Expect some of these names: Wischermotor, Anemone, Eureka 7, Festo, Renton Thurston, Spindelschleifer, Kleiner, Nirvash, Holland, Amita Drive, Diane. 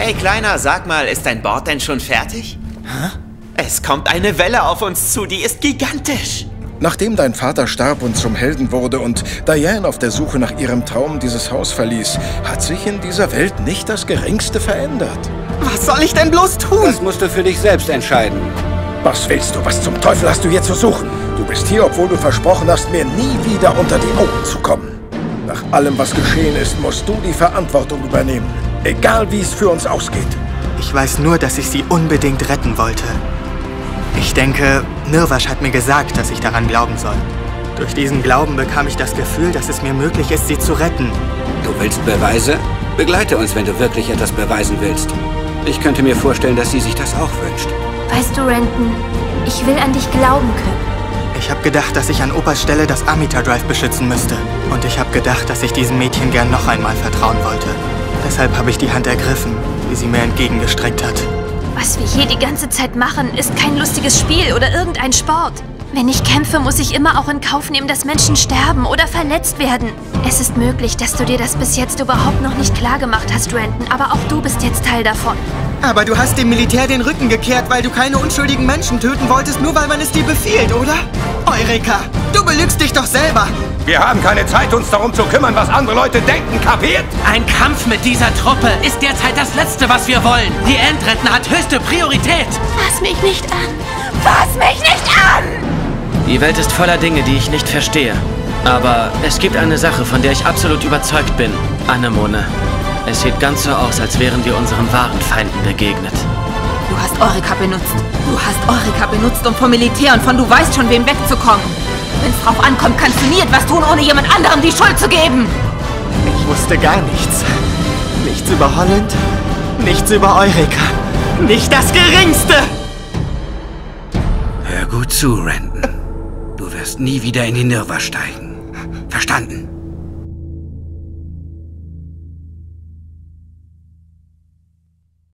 Hey Kleiner, sag mal, ist dein Board denn schon fertig? Hä? Es kommt eine Welle auf uns zu, die ist gigantisch. Nachdem dein Vater starb und zum Helden wurde und Diane auf der Suche nach ihrem Traum dieses Haus verließ, hat sich in dieser Welt nicht das Geringste verändert. Was soll ich denn bloß tun? Das musst du für dich selbst entscheiden. Was willst du? Was zum Teufel hast du hier zu suchen? Du bist hier, obwohl du versprochen hast, mir nie wieder unter die Augen zu kommen. Nach allem, was geschehen ist, musst du die Verantwortung übernehmen. Egal, wie es für uns ausgeht. Ich weiß nur, dass ich sie unbedingt retten wollte. Ich denke, Nirvash hat mir gesagt, dass ich daran glauben soll. Durch diesen Glauben bekam ich das Gefühl, dass es mir möglich ist, sie zu retten. Du willst Beweise? Begleite uns, wenn du wirklich etwas beweisen willst. Ich könnte mir vorstellen, dass sie sich das auch wünscht. Weißt du, Renton, ich will an dich glauben können. Ich habe gedacht, dass ich an Opas Stelle das Amita Drive beschützen müsste. Und ich habe gedacht, dass ich diesem Mädchen gern noch einmal vertrauen wollte. Deshalb habe ich die Hand ergriffen, die sie mir entgegengestreckt hat. Was wir hier die ganze Zeit machen, ist kein lustiges Spiel oder irgendein Sport. Wenn ich kämpfe, muss ich immer auch in Kauf nehmen, dass Menschen sterben oder verletzt werden. Es ist möglich, dass du dir das bis jetzt überhaupt noch nicht klar gemacht hast, Renton, aber auch du bist jetzt Teil davon. Aber du hast dem Militär den Rücken gekehrt, weil du keine unschuldigen Menschen töten wolltest, nur weil man es dir befiehlt, oder? Eureka, du belügst dich doch selber. Wir haben keine Zeit, uns darum zu kümmern, was andere Leute denken, kapiert? Ein Kampf mit dieser Truppe ist derzeit das Letzte, was wir wollen. Die Endretten hat höchste Priorität. Fass mich nicht an! Fass mich nicht an! Die Welt ist voller Dinge, die ich nicht verstehe. Aber es gibt eine Sache, von der ich absolut überzeugt bin. Anemone. Es sieht ganz so aus, als wären wir unseren wahren Feinden begegnet. Du hast Eureka benutzt. Du hast Eureka benutzt, um vom Militär und von du weißt schon wem wegzukommen. Wenn es drauf ankommt, kannst du nie etwas tun, ohne jemand anderem die Schuld zu geben. Ich wusste gar nichts. Nichts über Holland, nichts über Eureka. Nicht das Geringste! Hör gut zu, Renton. Du wirst nie wieder in die Nirva steigen. Verstanden?